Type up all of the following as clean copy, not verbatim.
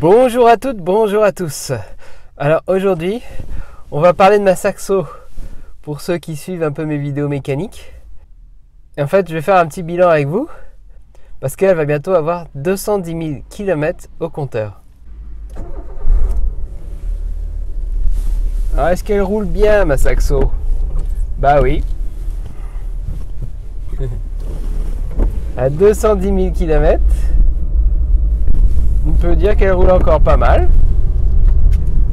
Bonjour à toutes, bonjour à tous. Alors aujourd'hui, on va parler de ma Saxo pour ceux qui suivent un peu mes vidéos mécaniques. Et en fait, je vais faire un petit bilan avec vous parce qu'elle va bientôt avoir 210 000 km au compteur. Alors est-ce qu'elle roule bien ma Saxo? Bah oui. À 210 000 km. On peut dire qu'elle roule encore pas mal.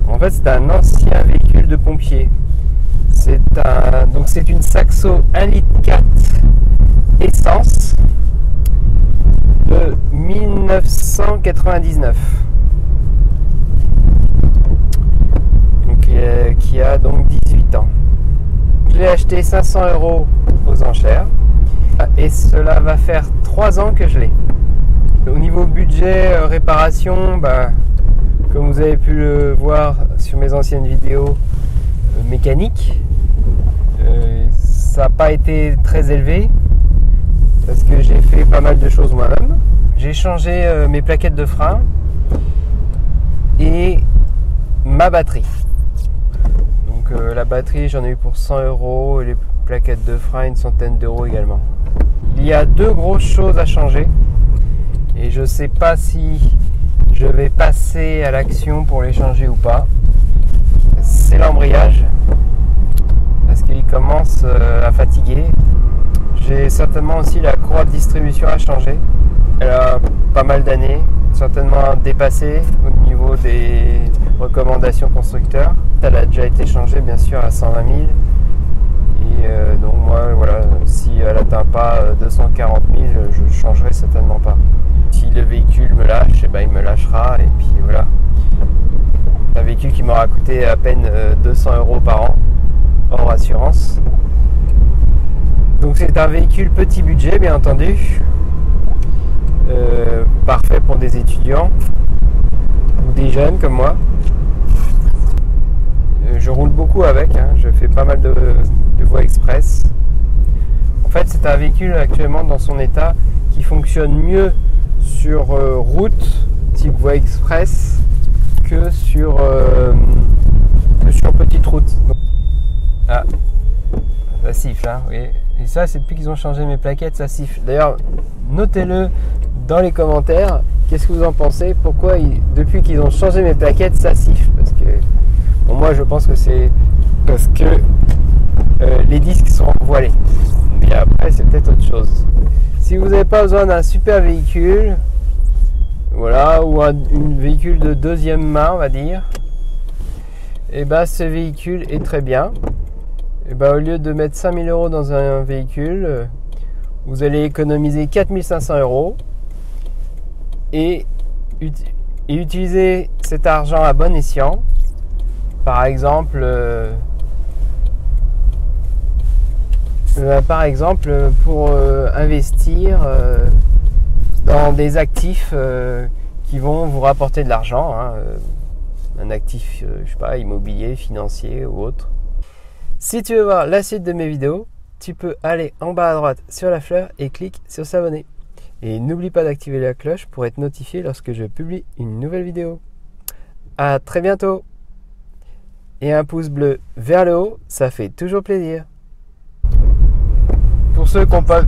En fait, c'est un ancien véhicule de pompier. C'est une Saxo 1,4 litre essence de 1999. Donc, qui a donc 18 ans. Je l'ai acheté 500 € aux enchères. Et cela va faire 3 ans que je l'ai. Au niveau budget, réparation, comme vous avez pu le voir sur mes anciennes vidéos mécaniques, ça n'a pas été très élevé parce que j'ai fait pas mal de choses moi-même. J'ai changé mes plaquettes de frein et ma batterie. Donc la batterie, j'en ai eu pour 100 € et les plaquettes de frein, une centaine d'euros également. Il y a deux grosses choses à changer. Et je ne sais pas si je vais passer à l'action pour les changer ou pas. C'est l'embrayage. Parce qu'il commence à fatiguer. J'ai certainement aussi la croix de distribution à changer. Elle a pas mal d'années. Certainement dépassée au niveau des recommandations constructeurs. Elle a déjà été changée bien sûr à 120 000. Et donc moi voilà, si elle n'atteint pas 240 000, je ne changerai certainement pas. Si le véhicule me lâche, eh ben, il me lâchera et puis voilà. Un véhicule qui m'aura coûté à peine 200 € par an hors assurance. Donc c'est un véhicule petit budget bien entendu, parfait pour des étudiants ou des jeunes comme moi. Je roule beaucoup avec, hein. Je fais pas mal de voies express. En fait c'est un véhicule actuellement dans son état qui fonctionne mieux sur route type voie express que sur petite route. Donc, ah, ça siffle hein, oui. Et ça c'est depuis qu'ils ont changé mes plaquettes, ça siffle. D'ailleurs notez-le dans les commentaires, qu'est-ce que vous en pensez, pourquoi depuis qu'ils ont changé mes plaquettes ça siffle. Parce que bon, moi je pense que c'est parce que les disques sont voilés, mais après c'est peut-être autre chose. Si vous n'avez pas besoin d'un super véhicule, voilà, ou un véhicule de deuxième main, on va dire, et ben ce véhicule est très bien. Et ben au lieu de mettre 5 000 € dans un véhicule, vous allez économiser 4 500 € et utiliser cet argent à bon escient. Par exemple, pour investir dans des actifs qui vont vous rapporter de l'argent, hein, un actif, je sais pas, immobilier, financier ou autre. Si tu veux voir la suite de mes vidéos, tu peux aller en bas à droite sur la fleur et clique sur s'abonner. Et n'oublie pas d'activer la cloche pour être notifié lorsque je publie une nouvelle vidéo. À très bientôt. Et un pouce bleu vers le haut, ça fait toujours plaisir. Pour ceux qui n'ont pas...